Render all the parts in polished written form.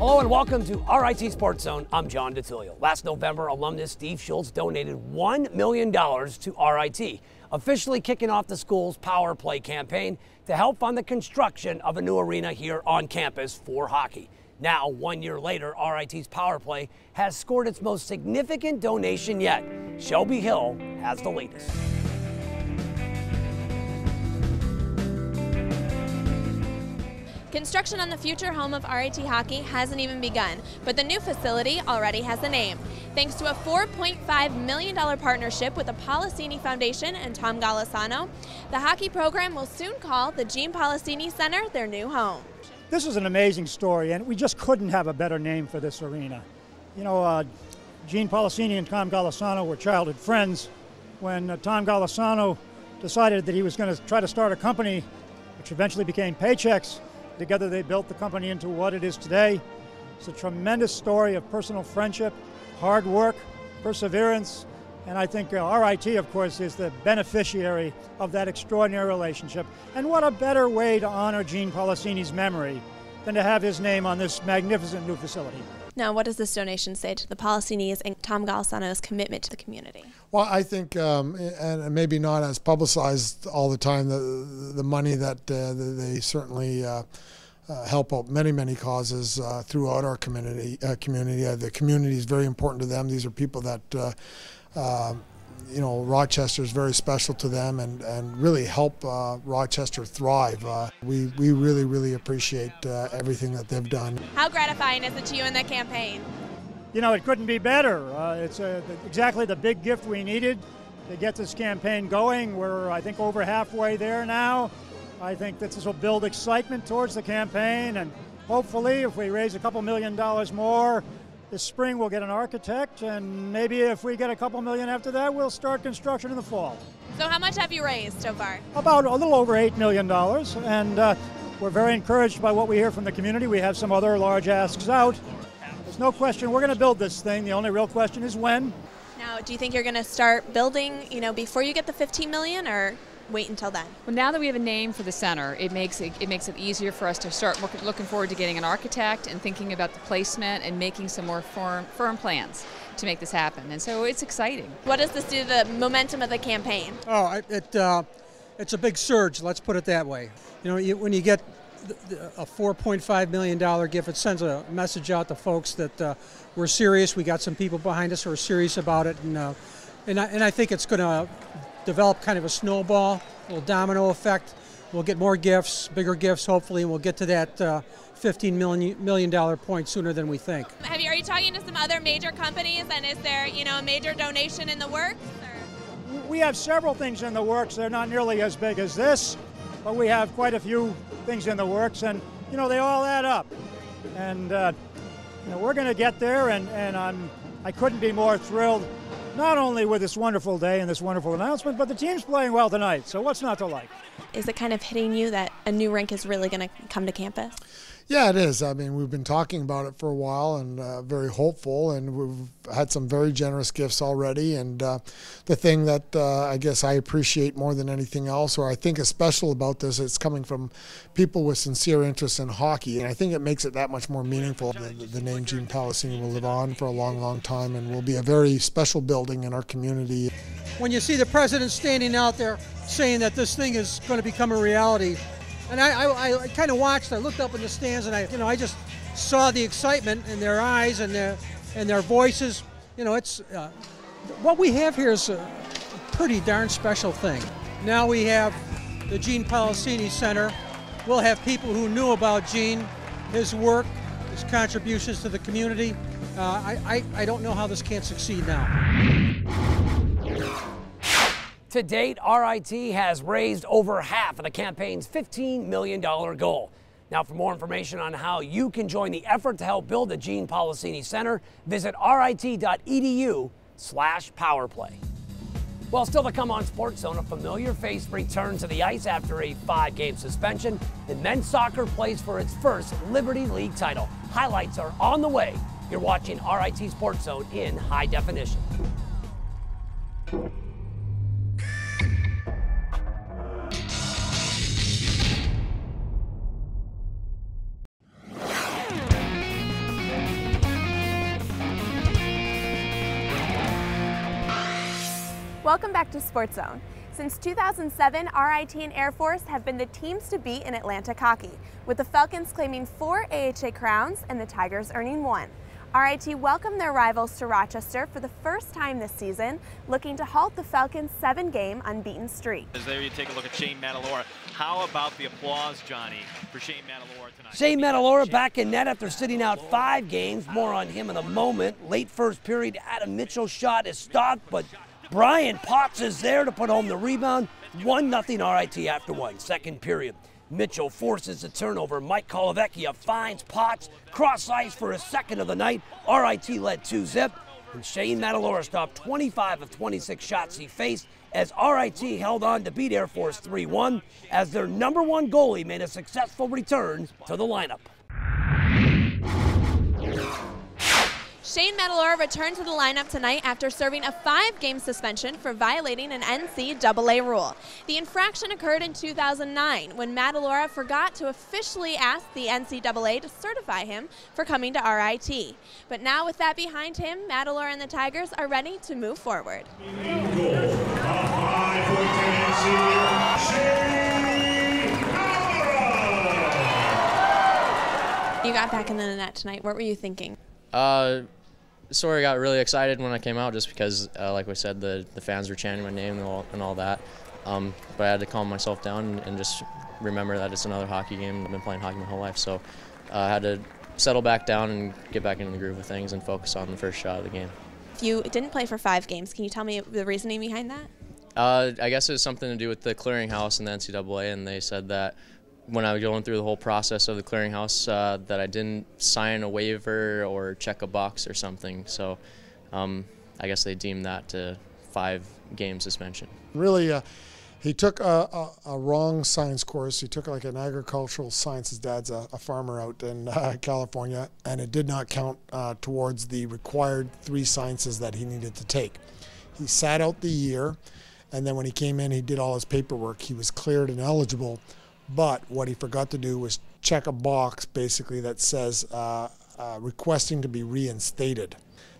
Hello and welcome to RIT Sports Zone. I'm John DiTilio. Last November, alumnus Steve Schultz donated $1 million to RIT, officially kicking off the school's Power Play campaign to help fund the construction of a new arena here on campus for hockey. Now, 1 year later, RIT's Power Play has scored its most significant donation yet. Shelby Hill has the latest. Construction on the future home of RIT Hockey hasn't even begun, but the new facility already has a name. Thanks to a $4.5 million partnership with the Polisseni Foundation and Tom Golisano, the hockey program will soon call the Gene Polisseni Center their new home. This is an amazing story, and we just couldn't have a better name for this arena. You know, Gene Polisseni and Tom Golisano were childhood friends. When Tom Golisano decided that he was going to try to start a company, which eventually became Paychex, together they built the company into what it is today. It's a tremendous story of personal friendship, hard work, perseverance, and I think RIT, of course, is the beneficiary of that extraordinary relationship. And what a better way to honor Gene Polisseni's memory than to have his name on this magnificent new facility. Now, what does this donation say to the Polisseni's and Tom Golisano's commitment to the community? Well, I think, and maybe not as publicized all the time, the money that they certainly help out many causes throughout our community. The community is very important to them. These are people that, you know, Rochester is very special to them and really help Rochester thrive. We really appreciate everything that they've done. How gratifying is it to you in that campaign? You know, it couldn't be better. It's exactly the big gift we needed to get this campaign going. We're, I think, over halfway there now. I think that this will build excitement towards the campaign, and hopefully if we raise a couple $1 million more, this spring we'll get an architect, and maybe if we get a couple million after that, we'll start construction in the fall. So how much have you raised so far? About a little over $8 million, and we're very encouraged by what we hear from the community. We have some other large asks out. There's no question we're going to build this thing. The only real question is when. Now, do you think you're going to start building, you know, before you get the $15 million, or wait until then? Well, now that we have a name for the center, it makes it easier for us to start looking forward to getting an architect and thinking about the placement and making some more firm plans to make this happen. And so it's exciting. What does this do to the momentum of the campaign? Oh, it's a big surge. Let's put it that way. You know, when you get a $4.5 million gift, it sends a message out to folks that we're serious. We got some people behind us who are serious about it, and I think it's going to develop kind of a snowball, a little domino effect. We'll get more gifts, bigger gifts, hopefully, and we'll get to that $15 million point sooner than we think. Have you already talking to some other major companies, and is there, you know, a major donation in the works? Or? We have several things in the works. They're not nearly as big as this, but we have quite a few things in the works, and, you know, they all add up. And, you know, we're going to get there, and I couldn't be more thrilled, not only with this wonderful day and this wonderful announcement, but the team's playing well tonight, so what's not to like? Is it kind of hitting you that a new rink is really going to come to campus? Yeah, it is. I mean, we've been talking about it for a while, and very hopeful, and we've had some very generous gifts already. And the thing that I guess I appreciate more than anything else, or I think is special about this, it's coming from people with sincere interest in hockey, and I think it makes it that much more meaningful. The name Gene Polisseni will live on for a long time, and will be a very special building in our community. When you see the president standing out there saying that this thing is going to become a reality, and I kind of watched. I looked up in the stands, and I just saw the excitement in their eyes and their voices. You know, it's what we have here is a pretty darn special thing. Now we have the Gene Polisseni Center. We'll have people who knew about Gene, his work, his contributions to the community. I don't know how this can't succeed now. To date, RIT has raised over half of the campaign's $15 million goal. Now, for more information on how you can join the effort to help build the Gene Polisseni Center, visit rit.edu/powerplay. Well, still to come on Sports Zone, a familiar face returns to the ice after a 5-game suspension. The men's soccer plays for its first Liberty League title. Highlights are on the way. You're watching RIT Sports Zone in high definition. Welcome back to Sports Zone. Since 2007, RIT and Air Force have been the teams to beat in Atlantic Hockey, with the Falcons claiming 4 AHA crowns and the Tigers earning 1. RIT welcomed their rivals to Rochester for the first time this season, looking to halt the Falcons' 7-game unbeaten streak. As there you take a look at Shane Madolora. How about the applause, Johnny, for Shane Madolora tonight? Shane Madolora back in net after sitting out 5 games. More on him in a moment. Late first period, Adam Mitchell's shot is stopped, but Brian Potts is there to put home the rebound. 1-0 RIT after 1. Second period, Mitchell forces a turnover. Mike Kalavecchia finds Potts, cross ice for his second of the night. RIT led 2-zip, and Shane Madolora stopped 25 of 26 shots he faced as RIT held on to beat Air Force 3-1 as their number 1 goalie made a successful return to the lineup. Shane Madolora returned to the lineup tonight after serving a 5-game suspension for violating an NCAA rule. The infraction occurred in 2009 when Madolora forgot to officially ask the NCAA to certify him for coming to RIT. But now with that behind him, Madolora and the Tigers are ready to move forward. You got back in the net tonight. What were you thinking? So I got really excited when I came out just because, like we said, the fans were chanting my name and all that. But I had to calm myself down and just remember that it's another hockey game. I've been playing hockey my whole life, so I had to settle back down and get back into the groove of things and focus on the first shot of the game. You didn't play for 5 games. Can you tell me the reasoning behind that? I guess it was something to do with the clearinghouse and the NCAA, and they said that when I was going through the whole process of the clearinghouse, that I didn't sign a waiver or check a box or something. So I guess they deemed that to 5-game suspension. Really, he took a wrong science course. He took like an agricultural science. His dad's a farmer out in California, and it did not count towards the required 3 sciences that he needed to take. He sat out the year, and then when he came in, he did all his paperwork. He was cleared and eligible. But what he forgot to do was check a box, basically, that says requesting to be reinstated.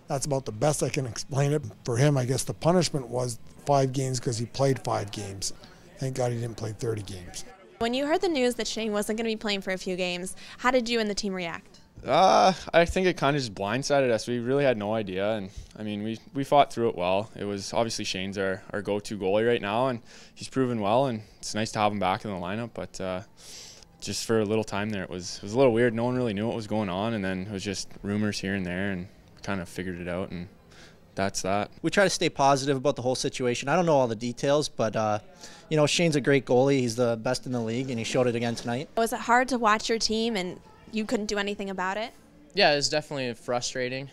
That's about the best I can explain it. For him, I guess the punishment was 5 games because he played 5 games. Thank God he didn't play 30 games. When you heard the news that Shane wasn't going to be playing for a few games, how did you and the team react? I think it kind of just blindsided us. We really had no idea, and I mean, we fought through it well. It was obviously Shane's our go-to goalie right now, and he's proven well, and it's nice to have him back in the lineup, but just for a little time there, it was a little weird. No one really knew what was going on, and then it was just rumors here and there, and kind of figured it out, and that's that. We try to stay positive about the whole situation. I don't know all the details, but you know, Shane's a great goalie. He's the best in the league, and he showed it again tonight. Was it hard to watch your team and you couldn't do anything about it? Yeah, it's definitely frustrating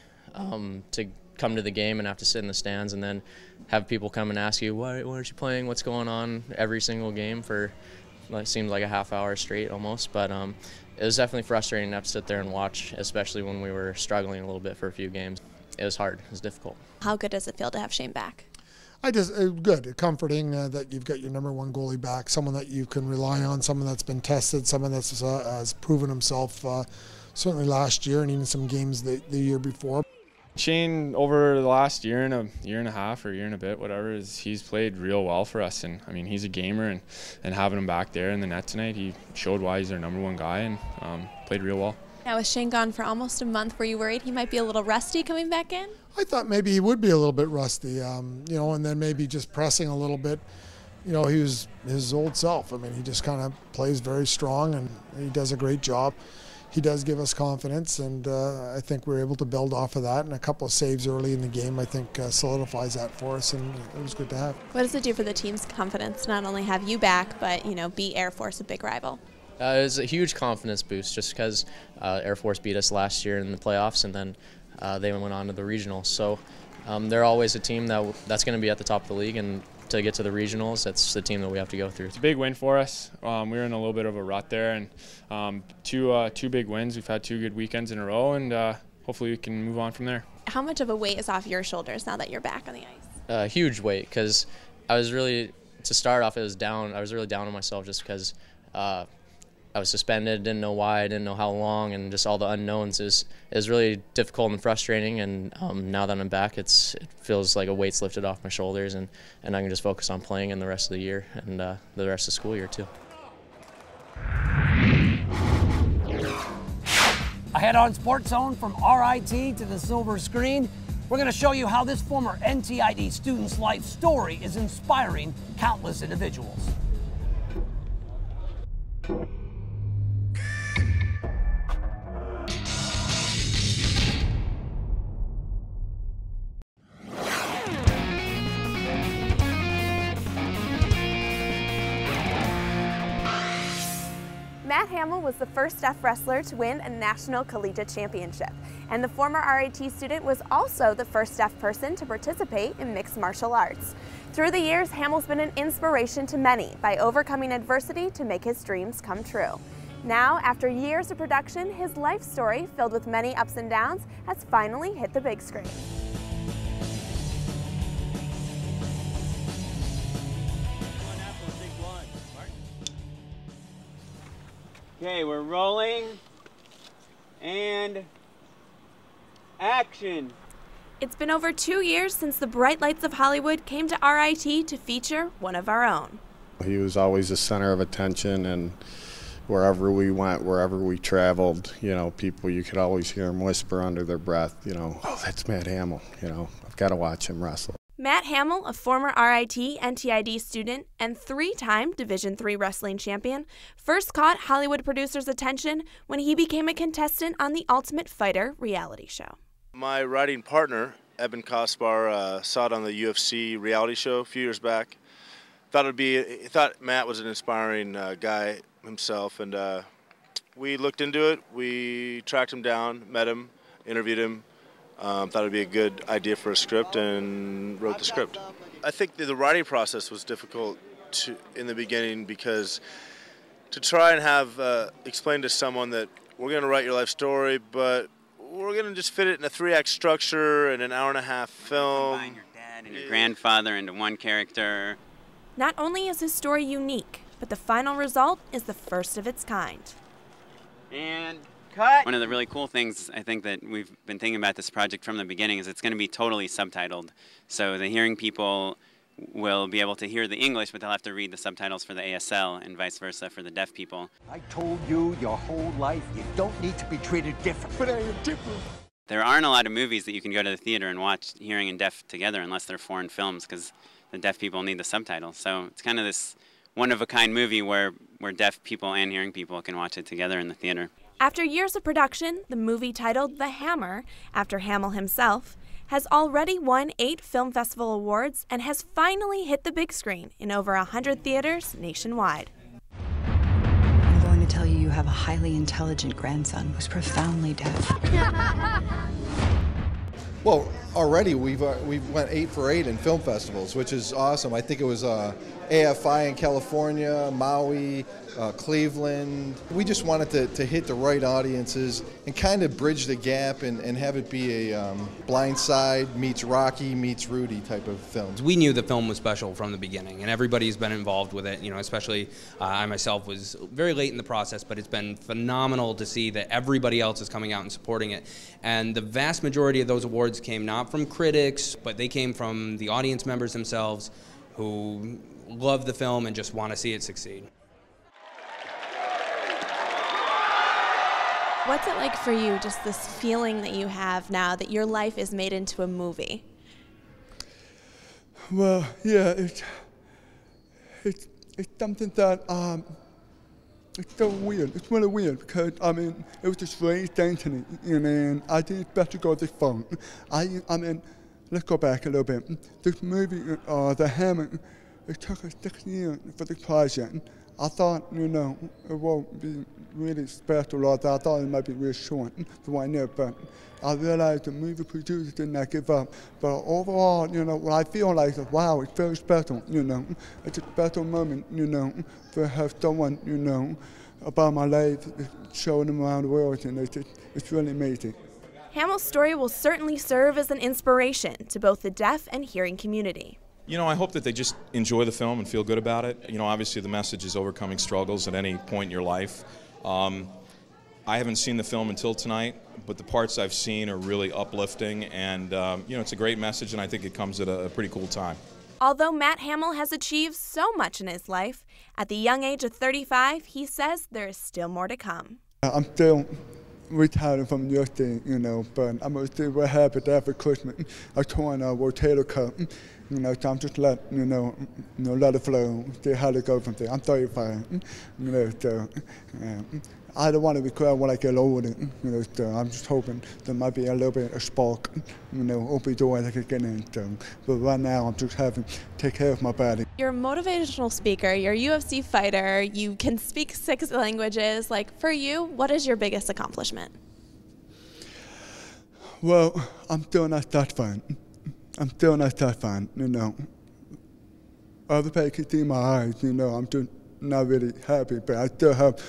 to come to the game and have to sit in the stands and then have people come and ask you, why aren't you playing? What's going on? Every single game for, like, seemed like a half hour straight almost. But it was definitely frustrating to have to sit there and watch, especially when we were struggling a little bit for a few games. It was hard. It was difficult. How good does it feel to have Shane back? Good, comforting that you've got your number 1 goalie back, someone that you can rely on, someone that's been tested, someone that's has proven himself certainly last year and even some games the year before. Shane, over the last year and a half or year and a bit, whatever, he's played real well for us, and I mean, he's a gamer, and having him back there in the net tonight, he showed why he's our number 1 guy and played real well. Now with Shane gone for almost a month, were you worried he might be a little rusty coming back in? I thought maybe he would be a little bit rusty, you know, and then maybe just pressing a little bit. You know, he was his old self. I mean, he just kind of plays very strong, and he does a great job. He does give us confidence, and I think we're able to build off of that. And a couple of saves early in the game, I think, solidifies that for us, and it was good to have. What does it do for the team's confidence? Not only have you back, but, you know, beat Air Force, a big rival. It was a huge confidence boost just because Air Force beat us last year in the playoffs, and then they went on to the regionals. So they're always a team that's going to be at the top of the league, and to get to the regionals, that's the team that we have to go through. It's a big win for us. We were in a little bit of a rut there, and two big wins. We've had 2 good weekends in a row, and hopefully we can move on from there. How much of a weight is off your shoulders now that you're back on the ice? A huge weight, because I was really, to start off, I was really down on myself just because I was suspended, didn't know why, didn't know how long, and just all the unknowns is really difficult and frustrating. And now that I'm back, it feels like a weight's lifted off my shoulders, and I can just focus on playing in the rest of the year and the rest of the school year too. Ahead on Sports Zone, from RIT to the silver screen, we're going to show you how this former NTID student's life story is inspiring countless individuals. Matt Hamill was the first deaf wrestler to win a national collegiate championship, and the former RIT student was also the first deaf person to participate in mixed martial arts. Through the years, Hamill's been an inspiration to many by overcoming adversity to make his dreams come true. Now, after years of production, his life story, filled with many ups and downs, has finally hit the big screen. Okay, we're rolling, and action. It's been over 2 years since the bright lights of Hollywood came to RIT to feature one of our own. He was always the center of attention, and wherever we went, wherever we traveled, you know, people, you could always hear him whisper under their breath, you know, oh, that's Matt Hamill, you know, I've got to watch him wrestle. Matt Hamill, a former RIT NTID student and three-time Division III wrestling champion, first caught Hollywood producers' attention when he became a contestant on the Ultimate Fighter reality show. My writing partner, Evan Kosbar, saw it on the UFC reality show a few years back. Thought Matt was an inspiring guy himself, and we looked into it. We tracked him down, met him, interviewed him. Thought it would be a good idea for a script, and wrote the script. I think the writing process was difficult in the beginning, because to try and have explain to someone that we're going to write your life story, but we're going to just fit it in a 3-act structure and an hour-and-a-half film. Combine your dad and your grandfather into one character. Not only is his story unique, but the final result is the first of its kind. And... cut. One of the really cool things I think that we've been thinking about this project from the beginning is it's going to be totally subtitled. So the hearing people will be able to hear the English, but they'll have to read the subtitles for the ASL and vice versa for the deaf people. I told you your whole life you don't need to be treated different. But I am different. There aren't a lot of movies that you can go to the theater and watch hearing and deaf together unless they're foreign films, because the deaf people need the subtitles. So it's kind of this one-of-a-kind movie where deaf people and hearing people can watch it together in the theater. After years of production, the movie, titled The Hammer, after Hamill himself, has already won 8 film festival awards and has finally hit the big screen in over 100 theaters nationwide. I'm going to tell you, you have a highly intelligent grandson who's profoundly deaf. Well, already we've went 8 for 8 in film festivals, which is awesome. I think it was AFI in California, Maui, Cleveland. We just wanted to hit the right audiences and kind of bridge the gap and have it be a Blind Side meets Rocky meets Rudy type of film. We knew the film was special from the beginning, and everybody's been involved with it. You know, especially I myself was very late in the process, but it's been phenomenal to see that everybody else is coming out and supporting it. And the vast majority of those awards came not from critics, but they came from the audience members themselves, who love the film and just want to see it succeed. What's it like for you, just this feeling that you have now that your life is made into a movie? Well, yeah, it's something that, it's so weird. It's really weird, because, I mean, it was a strange thing to me, you know, and I think it's best to go this far. I mean, let's go back a little bit. This movie, The Hammer, it took us 6 years for the project. I thought, you know, it won't be really special, or I thought it might be real short for 1 year, but I realized the movie producers did not give up. But overall, you know, what I feel like is, wow, it's very special, you know. It's a special moment, you know, to have someone, you know, about my life, showing them around the world, and it's really amazing. Hamill's story will certainly serve as an inspiration to both the deaf and hearing community. You know, I hope that they just enjoy the film and feel good about it. You know, obviously the message is overcoming struggles at any point in your life. I haven't seen the film until tonight, but the parts I've seen are really uplifting, and you know, it's a great message, and I think it comes at a pretty cool time. Although Matt Hamill has achieved so much in his life, at the young age of 35, he says there is still more to come. I'm still retiring from UFC, you know, but I'm going to see what happens after Christmas. I torn a rotator cuff, you know, so I'm just letting, you know, let it flow, see how to go from there. I'm 35, you know, so I don't want to regret when I get older, you know, so I'm just hoping there might be a little bit of spark, you know, open door I can get in, so, but right now I'm just having to take care of my body. You're a motivational speaker, you're a UFC fighter, you can speak 6 languages. Like, for you, what is your biggest accomplishment? Well, I'm still not that fun. I'm still not that fun, you know. Other people can see my eyes, you know, I'm just not really happy, but I still have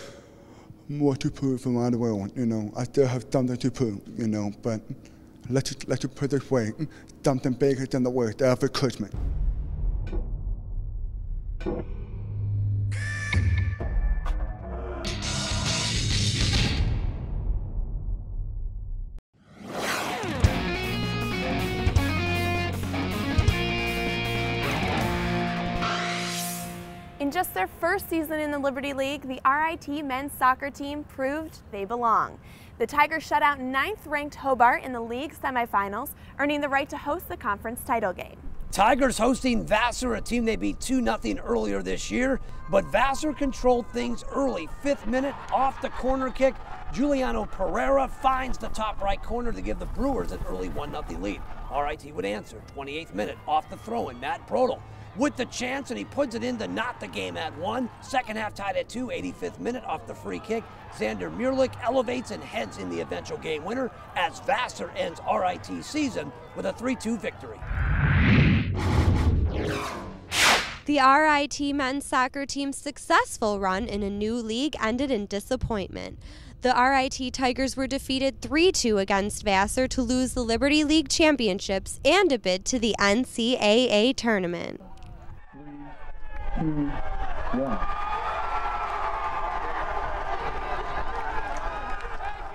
more to prove around the world, you know. I still have something to prove, you know, but let's just put it this way, something bigger than the worst after Christmas. In just their first season in the Liberty League, the RIT men's soccer team proved they belong. The Tigers shut out 9th-ranked Hobart in the league semifinals, earning the right to host the conference title game. Tigers hosting Vassar, a team they beat 2-0 earlier this year, but Vassar controlled things early. 5th minute, off the corner kick, Giuliano Pereira finds the top right corner to give the Brewers an early 1-0 lead. RIT would answer, 28th minute, off the throw-in, Matt Proto with the chance, and he puts it in to knot the game at 1. Second half tied at 2, 85th minute off the free kick. Xander Murlick elevates and heads in the eventual game winner as Vassar ends RIT season with a 3-2 victory. The RIT men's soccer team's successful run in a new league ended in disappointment. The RIT Tigers were defeated 3-2 against Vassar to lose the Liberty League championships and a bid to the NCAA tournament. 3, 2, 1.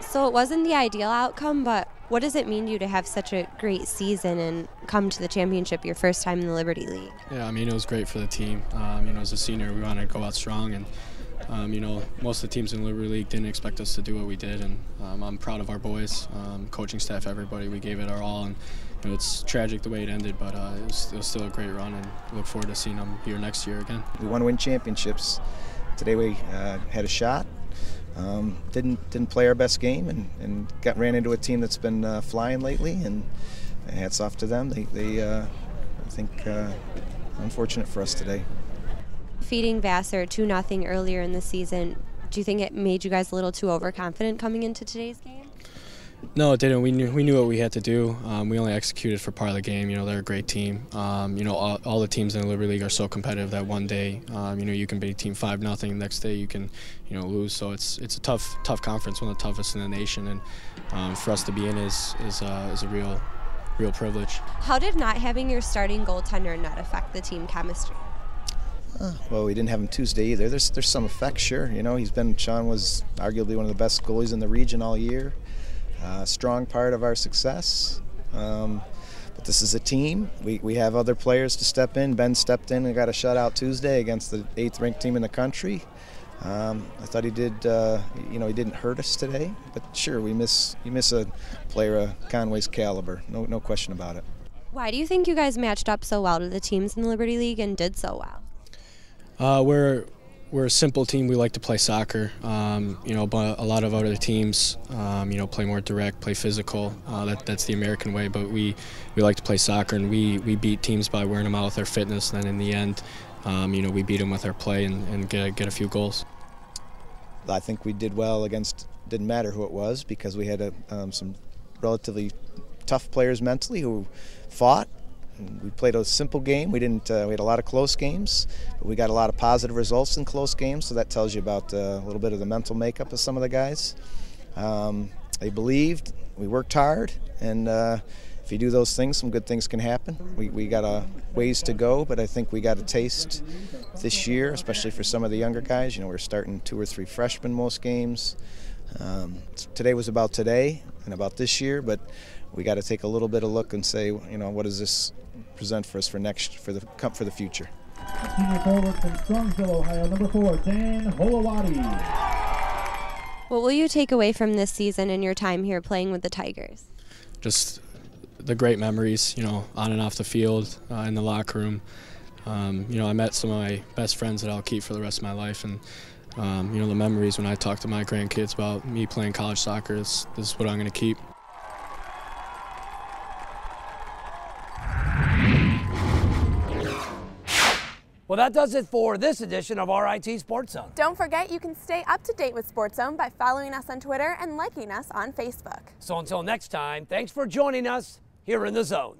So it wasn't the ideal outcome, but what does it mean to you to have such a great season and come to the championship your first time in the Liberty League? Yeah, I mean, it was great for the team. You know, as a senior, we wanted to go out strong, and you know, most of the teams in the Liberty League didn't expect us to do what we did, and I'm proud of our boys, coaching staff, everybody. We gave it our all, and you know, it's tragic the way it ended, but it was still a great run, and look forward to seeing them here next year again. We want to win championships. Today we had a shot. Didn't play our best game, and ran into a team that's been flying lately, and hats off to them. They I think, unfortunate for us today. Defeating Vassar 2-0 earlier in the season, do you think it made you guys a little too overconfident coming into today's game? No, it didn't. We knew what we had to do. We only executed for part of the game. You know, they're a great team. You know, all the teams in the Liberty League are so competitive that one day, you know, you can beat a team 5-0. Next day, you can, you know, lose. So it's a tough conference, one of the toughest in the nation, and for us to be in is a real privilege. How did not having your starting goaltender not affect the team chemistry? Well, we didn't have him Tuesday either. There's some effect, sure. You know, Sean was arguably one of the best goalies in the region all year. Strong part of our success, but this is a team. We have other players to step in. Ben stepped in and got a shutout Tuesday against the 8th-ranked team in the country. I thought he did. You know, he didn't hurt us today, but sure, you miss a player of Conway's caliber. No question about it. Why do you think you guys matched up so well to the teams in the Liberty League and did so well? We're a simple team. We like to play soccer. You know, but a lot of other teams, you know, play more direct, play physical. That's the American way. But we like to play soccer, and we beat teams by wearing them out with our fitness. And then in the end, you know, we beat them with our play and get a few goals. I think we did well against. Didn't matter who it was, because we had some relatively tough players mentally who fought. We played a simple game. We had a lot of close games, but we got a lot of positive results in close games. So that tells you about a little bit of the mental makeup of some of the guys. They believed. We worked hard, and if you do those things, some good things can happen. We got a ways to go, but I think we got a taste this year, especially for some of the younger guys. You know, we're starting 2 or 3 freshmen most games. Today was about today and about this year, but we got to take a little bit of look and say, you know, what does this present for us for the future? Senior forward from Strongsville, Ohio, number 4, Dan Holawati. What will you take away from this season and your time here playing with the Tigers? Just the great memories, you know, on and off the field, in the locker room. You know, I met some of my best friends that I'll keep for the rest of my life, and you know, the memories when I talk to my grandkids about me playing college soccer, this is what I'm going to keep. Well, that does it for this edition of RIT Sports Zone. Don't forget, you can stay up to date with Sports Zone by following us on Twitter and liking us on Facebook. So until next time, thanks for joining us here in the Zone.